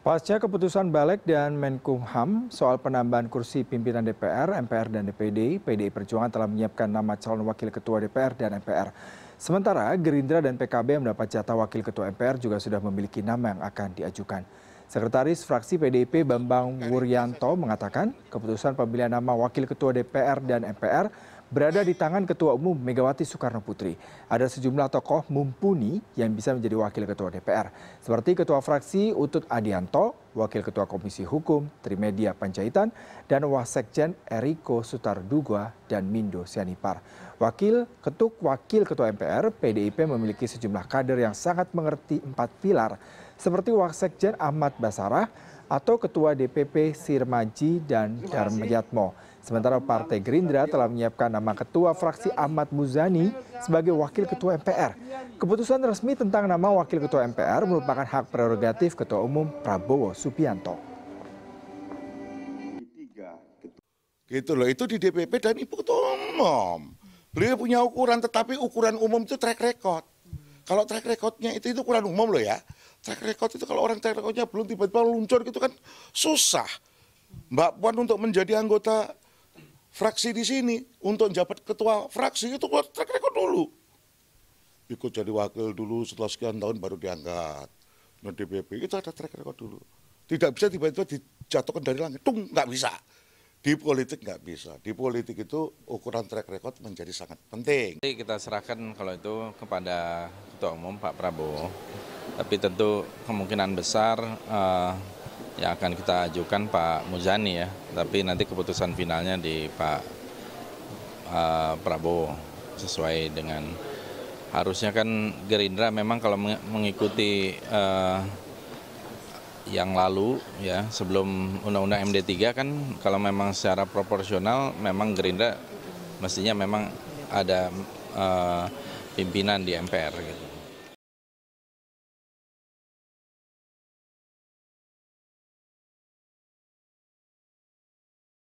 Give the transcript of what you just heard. Pasca keputusan Baleg dan Menkumham soal penambahan kursi pimpinan DPR, MPR, dan DPD, PDI Perjuangan telah menyiapkan nama calon wakil ketua DPR dan MPR. Sementara Gerindra dan PKB yang mendapat jatah wakil ketua MPR juga sudah memiliki nama yang akan diajukan. Sekretaris Fraksi PDIP Bambang Wuryanto mengatakan keputusan pemilihan nama wakil ketua DPR dan MPR berada di tangan Ketua Umum Megawati Soekarno Putri. Ada sejumlah tokoh mumpuni yang bisa menjadi Wakil Ketua DPR, seperti Ketua Fraksi Utut Adianto, Wakil Ketua Komisi Hukum Trimedia Panjaitan, dan Wasekjen Eriko Sutarduga dan Mindo Sianipar. Wakil Ketua MPR, PDIP memiliki sejumlah kader yang sangat mengerti 4 pilar, seperti Wasekjen Ahmad Basarah, atau Ketua DPP Sirmaji dan Darmayatmo. Sementara Partai Gerindra telah menyiapkan nama Ketua Fraksi Ahmad Muzani sebagai Wakil Ketua MPR. Keputusan resmi tentang nama Wakil Ketua MPR merupakan hak prerogatif Ketua Umum Prabowo Subianto. Gitu loh, itu di DPP dan Ibu Ketua Umum. Beliau punya ukuran, tetapi ukuran umum itu track record. Kalau track recordnya itu ukuran umum loh ya. Track record itu kalau orang track recordnya belum tiba-tiba luncur gitu kan susah. Mbak Puan untuk menjadi anggota fraksi di sini, untuk menjabat ketua fraksi itu buat track record dulu. Ikut jadi wakil dulu, setelah sekian tahun baru diangkat. Nah, DPP itu ada track record dulu. Tidak bisa tiba-tiba dijatuhkan dari langit, tung, nggak bisa. Di politik nggak bisa. Di politik itu ukuran track record menjadi sangat penting. Jadi kita serahkan kalau itu kepada Ketua Umum Pak Prabowo. Tapi tentu kemungkinan besar yang akan kita ajukan Pak Muzani ya. Tapi nanti keputusan finalnya di Pak Prabowo sesuai dengan harusnya kan Gerindra memang kalau mengikuti yang lalu ya sebelum Undang-Undang MD3 kan kalau memang secara proporsional memang Gerindra mestinya memang ada pimpinan di MPR gitu.